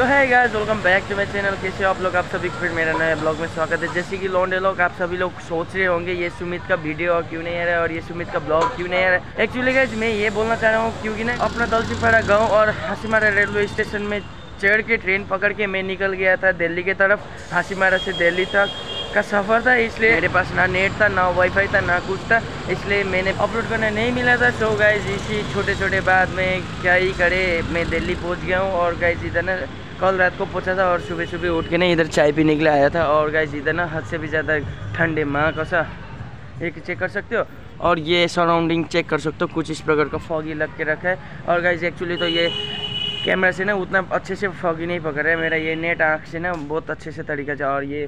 तो है guys, welcome back to my channel. कैसे आप लोग, आप सभी को फिर मेरा नए ब्लॉग में स्वागत है। जैसे कि लौंडे लोग, आप सभी लोग सोच रहे होंगे ये सुमित का वीडियो क्यों नहीं आ रहा है और ये सुमित का ब्लॉग क्यों नहीं आ रहा है। एक्चुअली गाइस मैं ये बोलना चाह रहा हूँ क्योंकि ना अपना दलसीपाड़ा गाँव और हसीमारा रेलवे स्टेशन में चढ़ के ट्रेन पकड़ के मैं निकल गया था दिल्ली की तरफ। हसीमारा से दिल्ली तक का सफ़र था, इसलिए मेरे पास ना नेट था, ना वाईफाई था, ना कुछ था, इसलिए मैंने अपलोड करना नहीं मिला था। सो गाइज इसी छोटे छोटे बात में क्या ही करे, मैं दिल्ली पहुंच गया हूं। और गाइज इधर ना कल रात को पहुंचा था और सुबह सुबह उठ के ना इधर चाय पीने के लिए आया था। और गाइज इधर ना हद से भी ज़्यादा ठंडे माँ कसा एक चेक कर सकते हो, और ये सराउंडिंग चेक कर सकते हो, कुछ इस प्रकार का फॉगी लग के रखा है। और गाइज एक्चुअली तो ये कैमरा से ना उतना अच्छे से फॉगी नहीं पकड़ रहा है मेरा, ये नेट आँख से ना बहुत अच्छे से तरीका से। और ये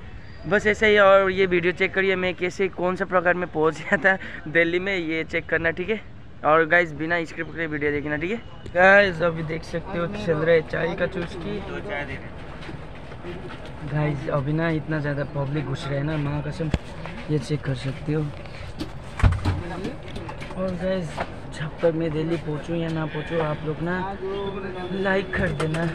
बस ऐसे ही। और ये वीडियो चेक करिए मैं कैसे कौन सा प्रकार में पहुंच गया था दिल्ली में, ये चेक करना ठीक है। और गाइज बिना स्क्रिप्ट के वीडियो देखना ठीक है। गाइज अभी देख सकते हो चंद्रा चाय का चुस्की। गाइज अभी ना इतना ज़्यादा पब्लिक घुस रहा है ना माँ कसम, ये चेक कर सकते हो। और गाइज जब तक मैं दिल्ली पहुँचूँ या ना पहुँचूँ, आप लोग ना लाइक कर देना।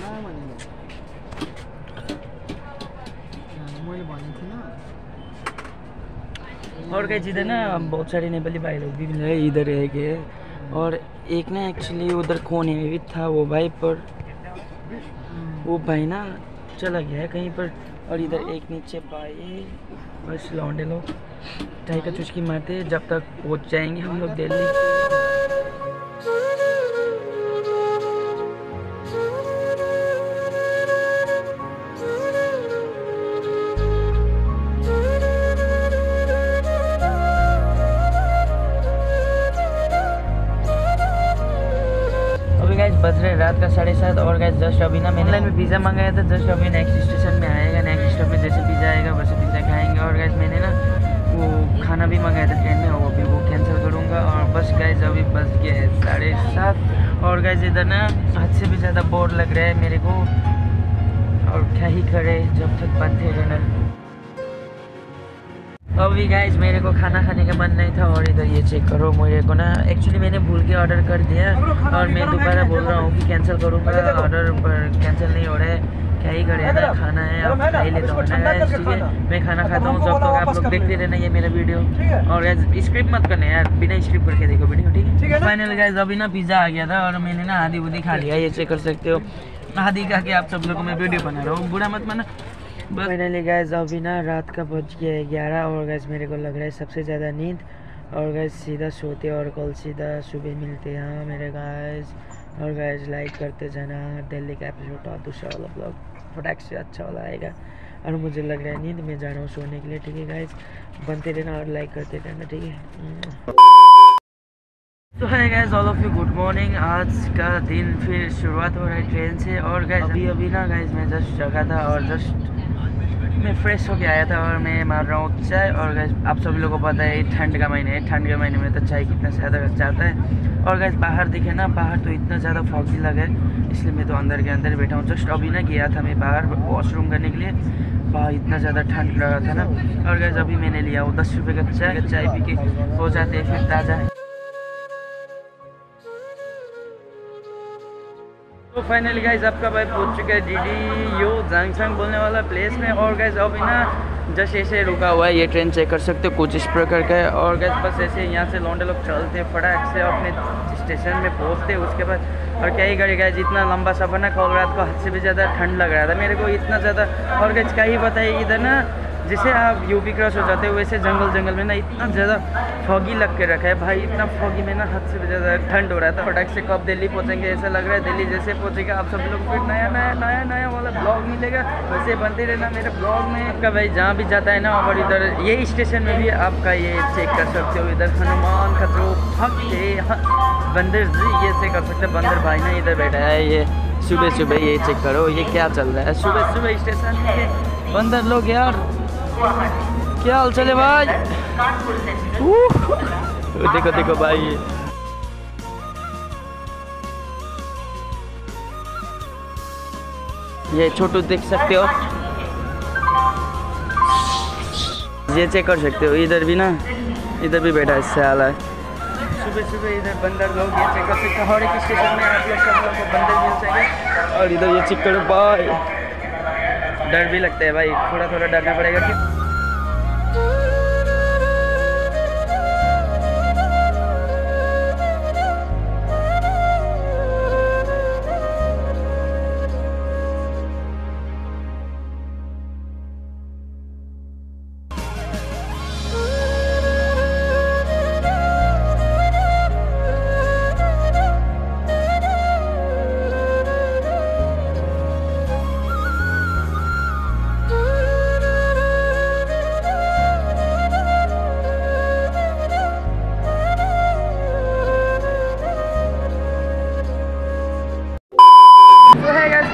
और गाइज इधर ना बहुत सारे नेपाली भाई लोग भी मिल रहे हैं, इधर है गए। और एक ना एक्चुअली उधर कोने में भी था वो भाई, पर वो भाई ना चला गया है कहीं पर। और इधर एक नीचे भाई बस लौंडे लोग चाय का चुस्की मारते, जब तक पहुंच जाएंगे हम लोग दिल्ली। बज रहे रात का 7:30। और गाइस जस्ट अभी ना मैंने ऑनलाइन में पिज़्ज़ा मंगाया था, जस्ट अभी नेक्स्ट स्टेशन में आएगा। नेक्स्ट स्टॉप में जैसे पिज़्ज़ा आएगा वैसे पिज़्ज़ा खाएंगे। और गाइस मैंने ना वो खाना भी मंगाया था ट्रेन में, वो भी वो कैंसिल करूँगा। और बस गाइस अभी बज गया है 7:30। और गाइस इधर ना हद से भी ज़्यादा बोर लग रहा है मेरे को, और क्या ही करे जब तक बनते रहना। अभी गाइज मेरे को खाना खाने का मन नहीं था। और इधर ये चेक करो, मेरे को ना एक्चुअली मैंने भूल के ऑर्डर कर दिया, और मैं दोबारा बोल रहा हूँ कि कैंसिल करूँगा ऑर्डर, पर कैंसिल नहीं हो रहा है। क्या ही करे ना, खाना है आप खा ही लेता हूँ गाइज, ठीक है। मैं खाना खाता हूँ, जब तक आप लोग देखते रहना ये मेरा वीडियो। और गाइज स्क्रिप्ट मत करना यार, बिना स्क्रिप्ट करके देखो वीडियो, ठीक है। फाइनल गाइज अभी ना पिज़्ज़ा आ गया था और मैंने ना आधी उधी खा लिया, ये चेक कर सकते हो। आधी खा के आप सब लोगों में वीडियो बना रहा हूँ, बुरा मत माना। फाइनली गाइज अभी ना रात का बज गया है 11। और गाइज मेरे को लग रहा है सबसे ज़्यादा नींद। और गाइज सीधा सोते और कल सीधा सुबह मिलते हैं मेरे गाइज। और गाइज लाइक करते जाना, दिल्ली का एपिसोड और दूसरा वाला ब्लॉग फटाक से अच्छा वाला आएगा। और मुझे लग रहा है नींद, मैं जा रहा हूँ सोने के लिए, ठीक है गाइज। बनते रहना और लाइक करते रहना, ठीक है। तो है guys all of you, good morning. आज का दिन फिर शुरुआत हो रहा है ट्रेन से। और गाइज अभी ना गाइज मैं जस्ट जगा था, और जस्ट मैं फ्रेश होके आया था, और मैं मार रहा हूँ चाय। और गाइस आप सभी लोगों को पता है ठंड का महीना है, ठंड के महीने में तो चाय कितना ज़्यादा चाहता है। और गाइस बाहर दिखे ना, बाहर तो इतना ज़्यादा फॉगी लगा है, इसलिए मैं तो अंदर के अंदर बैठा हूँ। जस्ट अभी ना गया था मैं बाहर वॉशरूम करने के लिए, बाहर इतना ज़्यादा ठंड लगा था ना। और गाइस अभी मैंने लिया वो 10 रुपये का चाय, पी के हो जाते फिर ताज़ा। तो फाइनली गाइज आपका भाई पहुंच चुका है डीडी यू जांगसंग बोलने वाला प्लेस में। और गाइज अभी ना जस्ट ऐसे रुका हुआ है, ये ट्रेन चेक कर सकते हो, कुछ इस प्रकार का है। और गाइज बस ऐसे यहाँ से लौंडे लोग चलते फटाक से अपने स्टेशन में पहुँचते उसके बाद। और क्या ही करे गाइज, इतना लंबा सफ़र ना, कल रात को हद से भी ज़्यादा ठंड लग रहा था मेरे को इतना ज़्यादा। और गाइज क्या ही बताइए, इधर ना जैसे आप यूपी क्रॉस हो जाते हो वैसे जंगल में ना इतना ज़्यादा फॉगी लग के रखा है भाई, इतना फॉगी में ना हद से ज़्यादा ठंड हो रहा था। फटाक से कब दिल्ली पहुँचेंगे ऐसा लग रहा है। दिल्ली जैसे पहुँचेगा आप सब लोग फिर नया वाला ब्लॉग मिलेगा, वैसे बनते रहना मेरे ब्लॉग में का भाई जहाँ भी जाता है ना। और इधर ये स्टेशन में भी आपका ये चेक कर सकते हो, इधर हनुमान का जो बंदर जी ये चेक कर सकते हैं, बंदर भाई ना इधर बैठा है। ये सुबह सुबह ये चेक करो ये क्या चल रहा है सुबह सुबह स्टेशन में, बंदर लोग यार क्या हाल चले भाई। देखो देखो भाई ये छोटू देख सकते हो, ये चेक कर सकते हो, इधर भी ना इधर भी बैठा है साला सुबह सुबह। इधर बंदर लोग ये चेक कर सकते हो, हर एक स्टेशन में आप लोग सब लोग को बंदर मिल जाएंगे। और इधर ये चिकन भाई, डर भी लगता है भाई, थोड़ा थोड़ा डरना पड़ेगा कि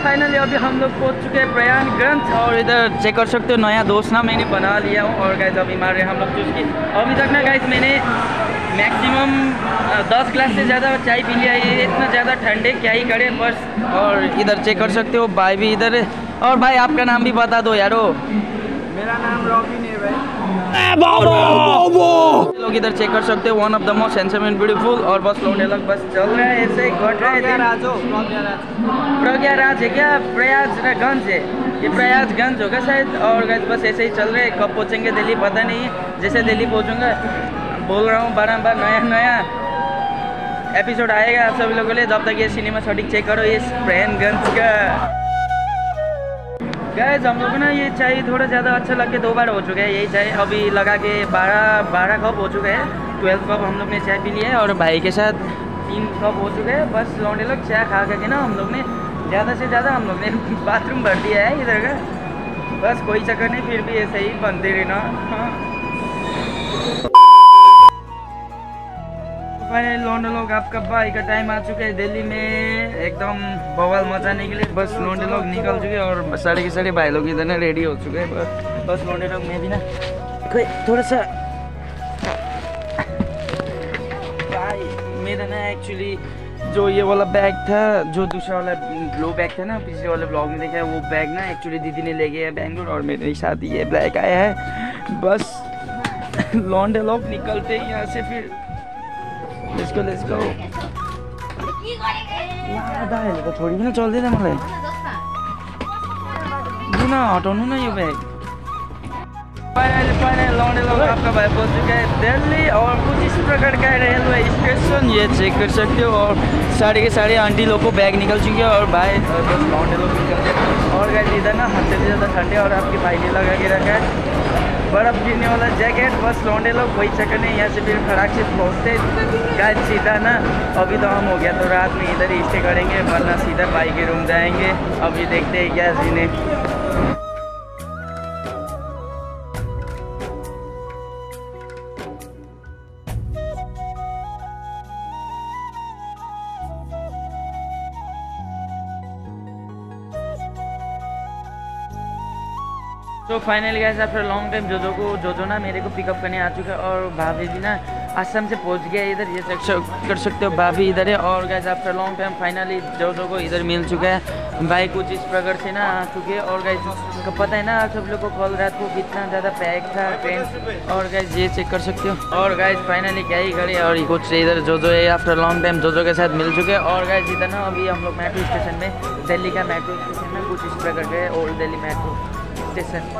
फाइनली अभी हम लोग पहुँच चुके हैं प्रयागराज और इधर चेक कर सकते हो नया दोस्त ना मैंने बना लिया हूँ। और गाइस अभी मार रहे हम लोग चूसकी। अभी तक ना गाइस मैंने मैक्सिमम 10 ग्लास से ज़्यादा चाय पी लिया है, इतना ज़्यादा ठंडे क्या ही करे बस। और इधर चेक कर सकते हो भाई भी इधर। और भाई आपका नाम भी बता दो यारो। मेरा नाम रॉबिन है भाई। लोग इधर चेक कर सकते हो one of the most handsome and beautiful. और बस लौंडे लोग बस चल रहे हैं ऐसे घट रहे हैं। प्रयागराज है क्या? प्रयागराजगंज है ये, प्रयागराजगंज होगा शायद। और बस ऐसे ही चल रहे हैं, कब पहुँचेंगे दिल्ली पता नहीं। जैसे दिल्ली पहुँचूँगा बोल रहा हूँ बारम्बार, नया नया एपिसोड आएगा आप सभी लोगों के लिए। जब तक ये सिनेमा शॉटिंग चेक करो ये प्रयागराजगंज का। गाइस हम लोग ना ये चाय थोड़ा ज़्यादा अच्छा लग के 2 बार हो चुका है यही चाय। अभी लगा के 12 कप हो चुका है, 12 कप हम लोग ने चाय पी लिया है। और भाई के साथ 3 कप हो चुके हैं। बस लौंडे लोग चाय खा करके ना हम लोग ने ज़्यादा से ज़्यादा हम लोग ने बाथरूम भर दिया है इधर का। बस कोई चक्कर नहीं, फिर भी ऐसे ही बनते रहना। भाई लौंडे लोग आपका भाई का टाइम आ चुका है दिल्ली में एकदम बवाल मचाने के लिए। बस लौंडे लोग निकल चुके हैं और साढ़े के साढ़े भाई लोग इधर ना रेडी हो चुके हैं। बस लौंडे लोग मैं भी ना कोई थोड़ा सा भाई मेरा ना एक्चुअली जो ये वाला बैग था, जो दूसरा वाला ग्लो बैग था ना पिछले वाले ब्लॉग में देखा है, वो बैग ना एक्चुअली दीदी ने ले गया है बैंगलोर और मेरे साथ ये बैग आया है। बस लौंडे लोग निकलते हैं यहाँ से, फिर लेट्स गो छोड़ी भी ना चल देना मैं ना हटाउनु न यो बैग। फाइनल लौंडे लोग आपका भाई पहुँच चुका है दिल्ली और कुछ इस प्रकार का रेलवे स्टेशन ये चेक कर सकते हो। और साढ़े के साढ़े आंटी लोग को बैग निकल चुके हैं और भाई बस लौंडे लोग निकल गए। और गाइस इधर ना हद से ज़्यादा ठंडे और आपके भाई ने लगा के रखा है बर्फ़ गिरने वाला जैकेट। बस लौंडे लोग कोई चक्कर नहीं, यहाँ से फिर फटाक से पहुँचते गाइस सीधा ना। अभी तो हम हो गया तो रात में इधर ही स्टे करेंगे, वरना सीधा भाई के रूम जाएँगे। अभी देखते हैं क्या सीन है। तो finally guys after long time जोजो ना मेरे को पिकअप करने आ चुका है। और भाभी भी ना आसाम से पहुंच गया इधर, ये चेक कर सकते हो भाभी इधर है। और guys after long time finally जोजो को इधर मिल चुका है भाई, कुछ इस प्रकार से ना आ चुके। और गाइस को पता है ना आप सब लोग को कल रात को कितना ज़्यादा पैक था ट्रेन। और गाइस ये चेक कर सकते हो। और गाइस फाइनली क्या ही करे। और कुछ इधर जोजो है आफ्टर लॉन्ग टाइम जोजो के साथ मिल चुके हैं। और गाइस इधर ना अभी हम लोग मेट्रो स्टेशन में, दिल्ली का मेट्रो स्टेशन में कुछ इस प्रकार के ओल्ड दिल्ली मेट्रो स्टेशन। और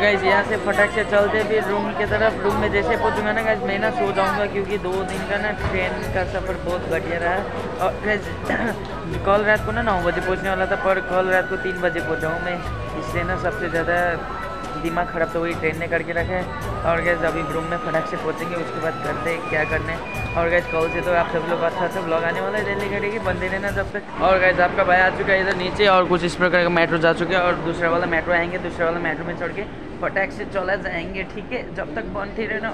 गाइस यहाँ से फटाक से चलते फिर रूम की तरफ। रूम में जैसे पहुँचूंगा ना गाइस मैं ना सो जाऊँगा, क्योंकि 2 दिन का ना ट्रेन का सफ़र बहुत बढ़िया रहा। और गाइस कल रात को ना 9 बजे पहुँचने वाला था, पर कल रात को 3 बजे पहुँचा हूँ मैं, इसलिए ना सबसे ज़्यादा दिमाग ख़राब तो वही ट्रेन ने करके रखा है। और गाइस अभी रूम में फटाक से पहुँचेंगे, उसके बाद करते हैं क्या करने। और गाइस कल से तो आप सब लोग अच्छा ब्लॉग आने वाला है दिल्ली घड़ी की, बनते रहना जब तक। और गाइस आपका भाई आ चुका है इधर नीचे और कुछ इस प्रकार का मेट्रो जा चुके हैं। और दूसरा वाला मेट्रो आएंगे, दूसरा वाला मेट्रो में चढ़ के फटाक से चला जाएंगे, ठीक है? जब तक बनते रहना।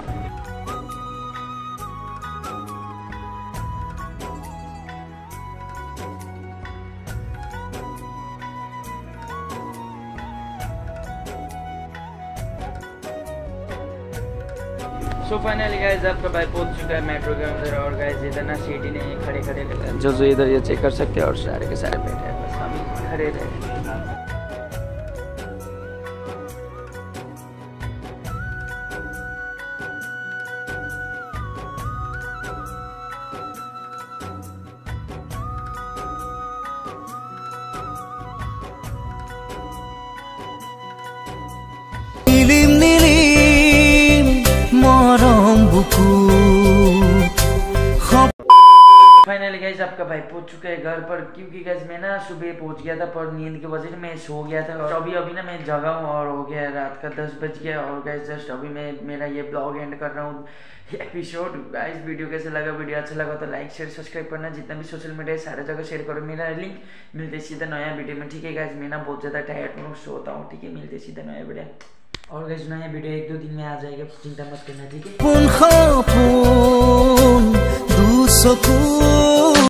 तो फाइनली गाइस आपका भाई पहुँच चुका है मेट्रो के अंदर। और गाइस इधर ना सीट ही नहीं, खड़े खड़े जो इधर ये चेक कर सकते हैं। और सारे के सारे बैठे हैं, बस हम खड़े रहे। फाइनली गाइस आपका भाई पहुंच चुका है घर पर, क्योंकि गाइस मैं ना सुबह पहुंच गया था पर नींद की वजह से मैं सो गया था। और अभी अभी ना मैं जगा हूँ और हो गया रात का 10 बज गया। और गाइस जस्ट अभी मैं मेरा ये ब्लॉग एंड कर रहा हूँ एपिसोड। गाइस वीडियो कैसे लगा, वीडियो अच्छा लगा तो लाइक शेयर सब्सक्राइब करना, जितना भी सोशल मीडिया है सारा जगह शेयर करो। मेरा लिंक मिलते सीधा नया वीडियो में, ठीक है गाइस। मैं ना बहुत ज़्यादा टायर्ड हूँ, सोता हूँ, ठीक है। मिलते सीधा नया वीडियो, और गाइस नया वीडियो 1-2 दिन में आ जाएगा, चिंता मत करना, ठीक है।